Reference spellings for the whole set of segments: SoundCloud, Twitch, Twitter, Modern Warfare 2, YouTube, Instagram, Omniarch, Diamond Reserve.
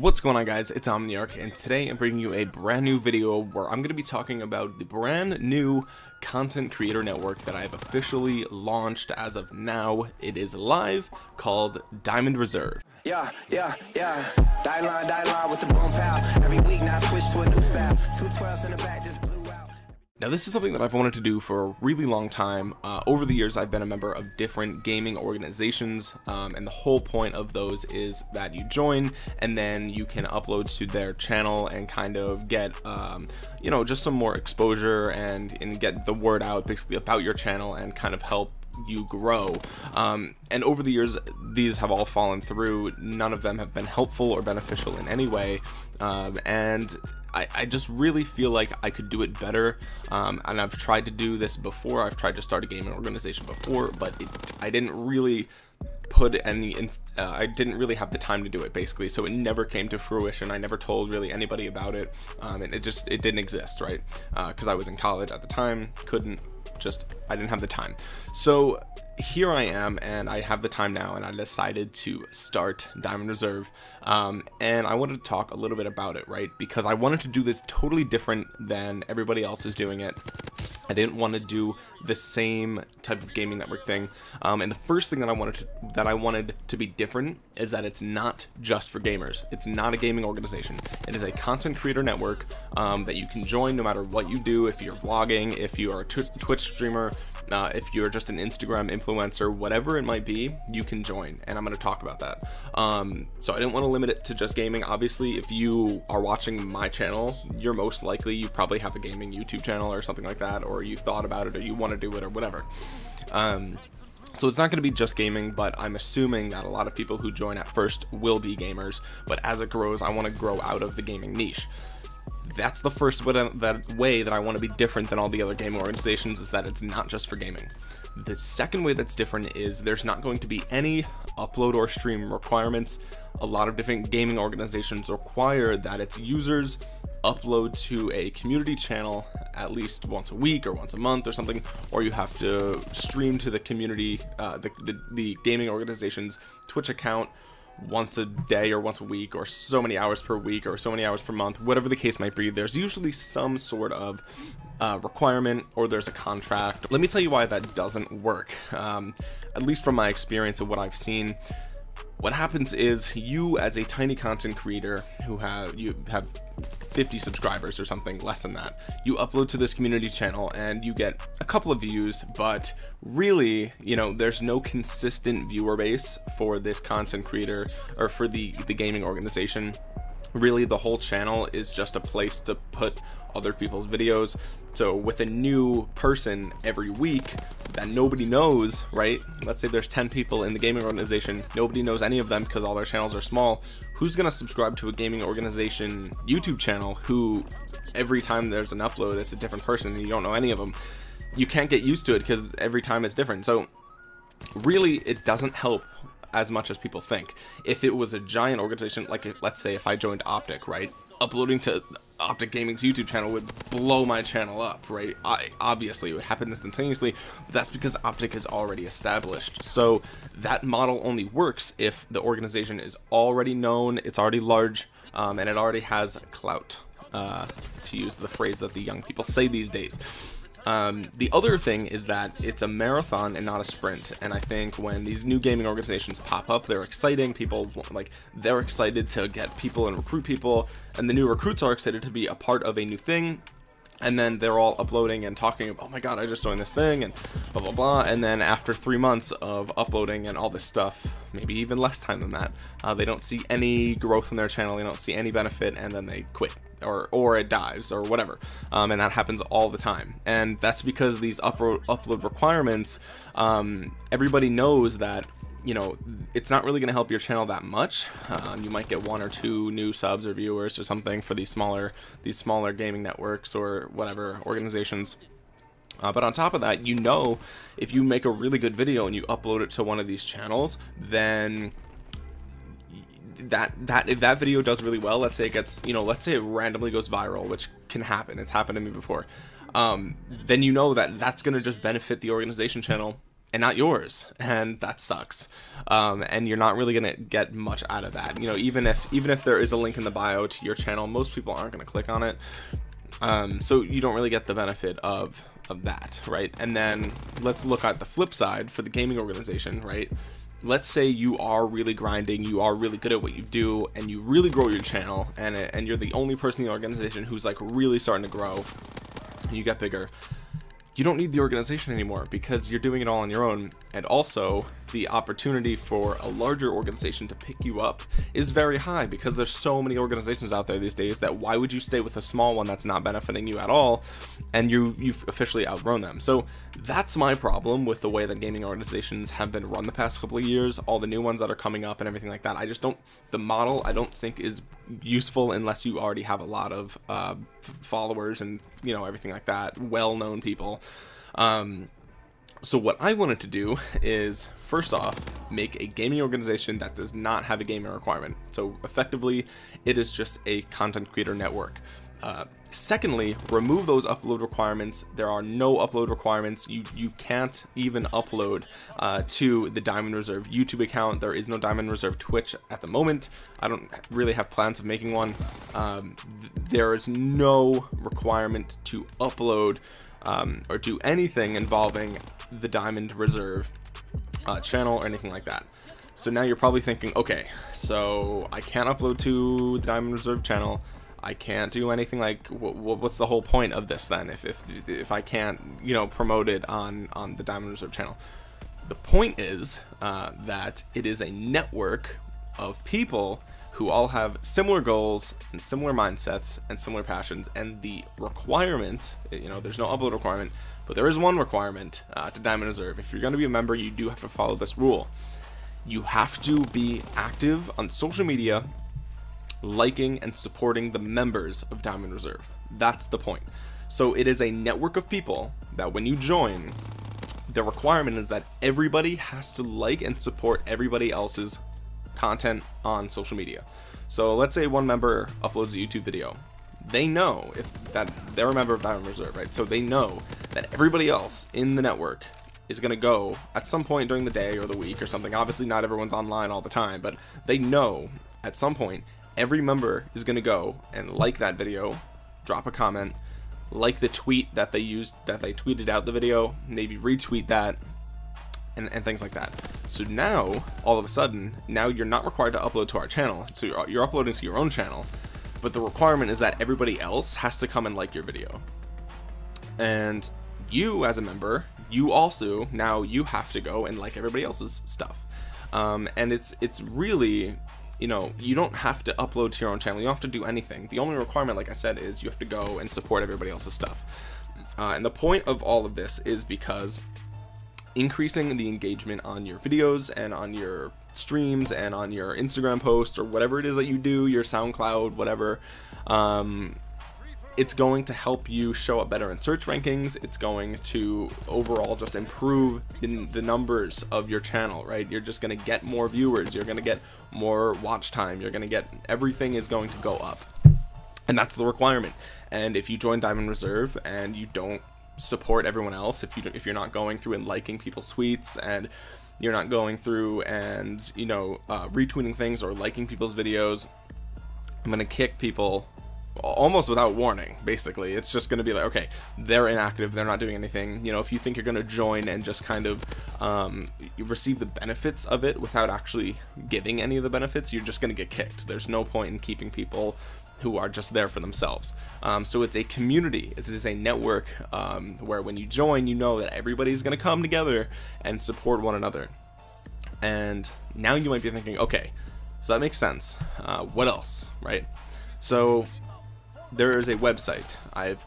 What's going on, guys? It's Omniarch, and today I'm bringing you a brand new video where I'm going to be talking about the brand new content creator network that I've officially launched as of now. It is live, called Diamond Reserve. Yeah. Die line with the boom pow. Every week now switch to a new style. 212s in the back just blew out. Now, this is something that I've wanted to do for a really long time. Over the years, I've been a member of different gaming organizations, and the whole point of those is that you join and then you can upload to their channel and kind of get, you know, just some more exposure and get the word out basically about your channel and kind of help you grow. And over the years, these have all fallen through. None of them have been helpful or beneficial in any way. And I just really feel like I could do it better, and I've tried to do this before. I've tried to start a gaming organization before, but I didn't really put any I didn't really have the time to do it, basically, so it never came to fruition. I never told really anybody about it, and it didn't exist, right? Because I was in college at the time, I didn't have the time. So here I am, and I have the time now, and I decided to start Diamond Reserve, and I wanted to talk a little bit about it, right? Because I wanted to do this totally different than everybody else is doing it. I didn't want to do the same type of gaming network thing, and the first thing that I wanted to be different is that it's not just for gamers. It's not a gaming organization. It is a content creator network that you can join no matter what you do. If you're vlogging, if you are a Twitch streamer, if you're just an Instagram influencer, whatever it might be, you can join, and I'm going to talk about that. So I didn't want to limit it to just gaming. Obviously, if you are watching my channel, you're most likely, you probably have a gaming YouTube channel or something like that, or you've thought about it, or you want to do it, or whatever. So it's not going to be just gaming, but I'm assuming that a lot of people who join at first will be gamers, but as it grows, I want to grow out of the gaming niche. That's the first way that I want to be different than all the other gaming organizations, is that it's not just for gaming. The second way that's different is there's not going to be any upload or stream requirements. A lot of different gaming organizations require that its users upload to a community channel at least once a week or once a month or something, or you have to stream to the community, the gaming organization's Twitch account once a day or once a week, or so many hours per week or so many hours per month, whatever the case might be. There's usually some sort of requirement, or there's a contract. Let me tell you why that doesn't work. At least from my experience of what I've seen, what happens is you, as a tiny content creator who you have 50 subscribers or something, less than that, you upload to this community channel and you get a couple of views, but really, you know, there's no consistent viewer base for this content creator or for the gaming organization. Really, the whole channel is just a place to put other people's videos. So with a new person every week that nobody knows, right? Let's say there's 10 people in the gaming organization. Nobody knows any of them because all their channels are small. Who's going to subscribe to a gaming organization YouTube channel who every time there's an upload, it's a different person and you don't know any of them? You can't get used to it because every time it's different. So really, it doesn't help as much as people think. If it was a giant organization, like let's say if I joined Optic, right? Uploading to Optic Gaming's YouTube channel would blow my channel up, right? Obviously, it would happen instantaneously, but that's because Optic is already established. So that model only works if the organization is already known, it's already large, and it already has clout, to use the phrase that the young people say these days. The other thing is that it's a marathon and not a sprint. And I think when these new gaming organizations pop up, they're exciting. People, like, they're excited to get people and recruit people, and the new recruits are excited to be a part of a new thing. And then they're all uploading and talking about, oh my God, I just joined this thing and blah, blah, blah. And then after 3 months of uploading and all this stuff, maybe even less time than that, they don't see any growth in their channel. They don't see any benefit, and then they quit, or it dives or whatever. And that happens all the time. And that's because these upload requirements, everybody knows that, you know, it's not really going to help your channel that much. You might get 1 or 2 new subs or viewers or something for these smaller gaming networks or whatever organizations. But on top of that, you know, if you make a really good video and you upload it to one of these channels, then if that video does really well, let's say it gets, you know, let's say it randomly goes viral, which can happen. It's happened to me before. Then you know that that's going to just benefit the organization channel and not yours, and that sucks. And you're not really gonna get much out of that. You know, even if there is a link in the bio to your channel, most people aren't gonna click on it. So you don't really get the benefit of that, right? And then let's look at the flip side for the gaming organization, right? Let's say you are really grinding, you are really good at what you do, and you really grow your channel, and you're the only person in the organization who's like really starting to grow, and you get bigger. You don't need the organization anymore because you're doing it all on your own. And also the opportunity for a larger organization to pick you up is very high because there's so many organizations out there these days that why would you stay with a small one that's not benefiting you at all, and you've officially outgrown them. So that's my problem with the way that gaming organizations have been run the past couple of years, all the new ones that are coming up and everything like that. I just don't, the model I don't think is useful unless you already have a lot of followers and, you know, everything like that, well-known people. So what I wanted to do is, first off, make a gaming organization that does not have a gaming requirement. So effectively, it is just a content creator network. Secondly, remove those upload requirements. There are no upload requirements. You can't even upload to the Diamond Reserve YouTube account. There is no Diamond Reserve Twitch at the moment. I don't really have plans of making one. There is no requirement to upload or do anything involving the Diamond Reserve channel or anything like that. So now you're probably thinking, okay, so I can't upload to the Diamond Reserve channel. I can't do anything. Like, what's the whole point of this then? If I can't, you know, promote it on the Diamond Reserve channel. The point is that it is a network of people who all have similar goals and similar mindsets and similar passions. And the requirement, you know, there's no upload requirement, but there is one requirement to Diamond Reserve. If you're going to be a member, you do have to follow this rule. You have to be active on social media, liking and supporting the members of Diamond Reserve. That's the point. So it is a network of people that when you join, the requirement is that everybody has to like and support everybody else's content on social media. So let's say one member uploads a YouTube video. They know that they're a member of Diamond Reserve, right? So they know that everybody else in the network is going to go at some point during the day or the week or something. Obviously not everyone's online all the time, but they know at some point every member is going to go and like that video, drop a comment, like the tweet that they used, that they tweeted out the video, maybe retweet that, and things like that. So now, all of a sudden, now you're not required to upload to our channel. So you're uploading to your own channel, but the requirement is that everybody else has to come and like your video. And you, as a member, you also, now you have to go and like everybody else's stuff. And it's really, you know, you don't have to upload to your own channel. You don't have to do anything. The only requirement, like I said, is you have to go and support everybody else's stuff. And the point of all of this is because increasing the engagement on your videos and on your streams and on your Instagram posts or whatever it is that you do, your SoundCloud, whatever, it's going to help you show up better in search rankings. It's going to overall just improve the numbers of your channel, right? You're just gonna get more viewers. You're gonna get more watch time. You're gonna get, everything is going to go up. And that's the requirement. And if you join Diamond Reserve and you don't support everyone else, if you're not going through and liking people's tweets, and you're not going through and, you know, retweeting things or liking people's videos, I'm gonna kick people almost without warning. Basically, it's just going to be like, okay, they're inactive, they're not doing anything. You know, if you think you're going to join and just kind of receive the benefits of it without actually giving any of the benefits, you're just going to get kicked. There's no point in keeping people who are just there for themselves. So it's a community, it is a network where when you join, you know that everybody's going to come together and support one another. And now you might be thinking, okay, so that makes sense. What else, right? So there is a website. I've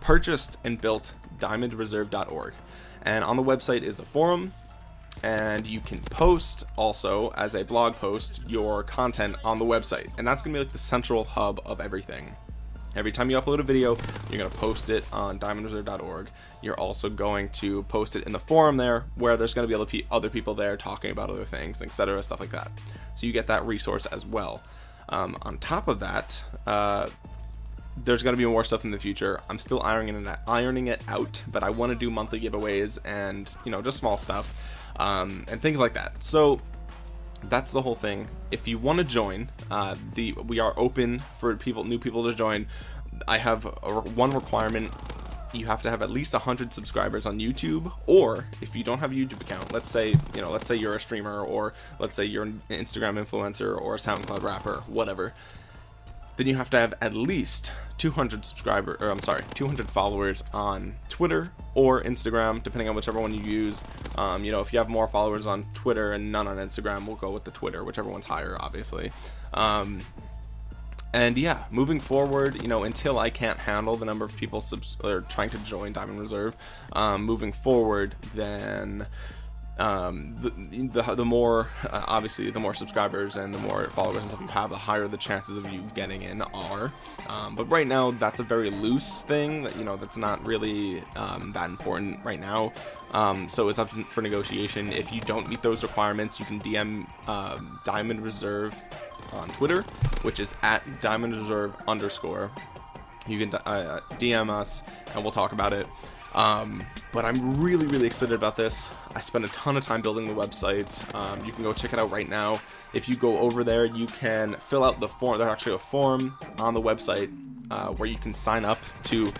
purchased and built diamondreserve.org, and on the website is a forum, and you can post also as a blog post your content on the website, and that's gonna be like the central hub of everything. Every time you upload a video, you're gonna post it on diamondreserve.org. You're also going to post it in the forum there, where there's gonna be other people there talking about other things, etc., stuff like that. So you get that resource as well. On top of that, there's going to be more stuff in the future. I'm still ironing it out, but I want to do monthly giveaways and, you know, just small stuff and things like that. So that's the whole thing. If you want to join, we are open for new people to join. I have one requirement. You have to have at least 100 subscribers on YouTube, or if you don't have a YouTube account, let's say you're a streamer, or let's say you're an Instagram influencer or a SoundCloud rapper, whatever, then you have to have at least 200 followers on Twitter or Instagram, depending on whichever one you use. You know, if you have more followers on Twitter and none on Instagram, we'll go with the Twitter, whichever one's higher, obviously. And yeah, moving forward, you know, until I can't handle the number of people trying to join Diamond Reserve, moving forward, then the more, obviously, the more subscribers and the more followers and stuff you have, the higher the chances of you getting in are. But right now, that's a very loose thing that, you know, that's not really that important right now. So it's up for negotiation. If you don't meet those requirements, you can DM Diamond Reserve on Twitter, which is @DiamondReserve_. You can DM us and we'll talk about it. But I'm really, really excited about this. I spent a ton of time building the website. You can go check it out right now. If you go over there, you can fill out the form. There's actually a form on the website where you can sign up to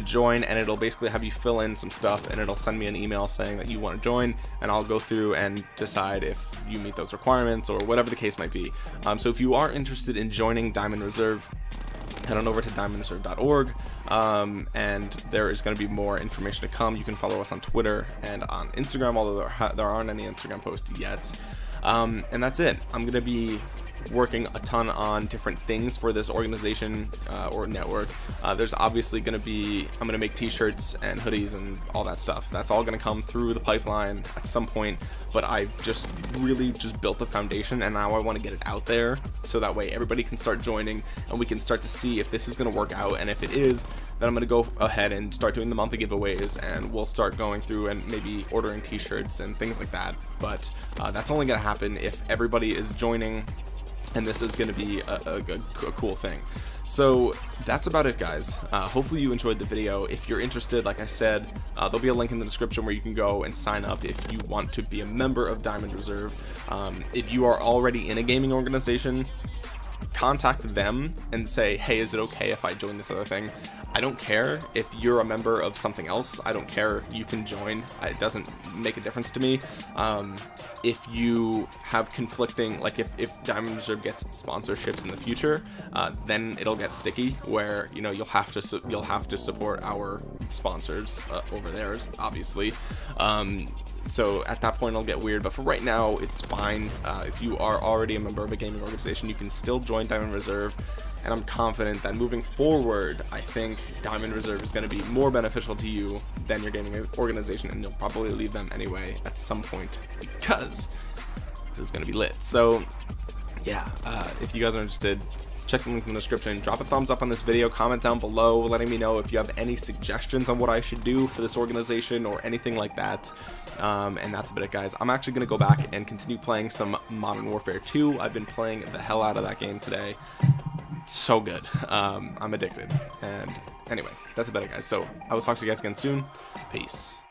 join, and it'll basically have you fill in some stuff, and it'll send me an email saying that you want to join, and I'll go through and decide if you meet those requirements or whatever the case might be. So if you are interested in joining Diamond Reserve, head on over to diamondreserve.org, and there is going to be more information to come. You can follow us on Twitter and on Instagram, although there aren't any Instagram posts yet. And that's it. I'm going to be working a ton on different things for this organization or network. There's obviously going to be, I'm going to make t-shirts and hoodies and all that stuff. That's all going to come through the pipeline at some point, but I've just really just built the foundation, and now I want to get it out there so that way everybody can start joining and we can start to see if this is going to work out. And if it is, then I'm going to go ahead and start doing the monthly giveaways, and we'll start going through and maybe ordering t-shirts and things like that. But that's only going to happen if everybody is joining, and this is going to be a cool thing. So that's about it, guys. Hopefully you enjoyed the video. If you're interested, like I said, there'll be a link in the description where you can go and sign up if you want to be a member of Diamond Reserve. If you are already in a gaming organization, contact them and say, hey, is it okay if I join this other thing? I don't care if you're a member of something else. I don't care. You can join. It doesn't make a difference to me. If you have conflicting, like if Diamond Reserve gets sponsorships in the future, then it'll get sticky, where, you know, you'll have to support our sponsors over theirs, obviously. So at that point it'll get weird, but for right now it's fine. If you are already a member of a gaming organization, you can still join Diamond Reserve, and I'm confident that moving forward, I think Diamond Reserve is going to be more beneficial to you than your gaming organization, and you'll probably leave them anyway at some point, because this is going to be lit. So yeah, if you guys are interested, check the link in the description. Drop a thumbs up on this video, comment down below letting me know if you have any suggestions on what I should do for this organization or anything like that. And that's about it, guys. I'm actually going to go back and continue playing some Modern Warfare 2. I've been playing the hell out of that game today. It's so good. I'm addicted. And anyway, that's about it, guys. So I will talk to you guys again soon. Peace.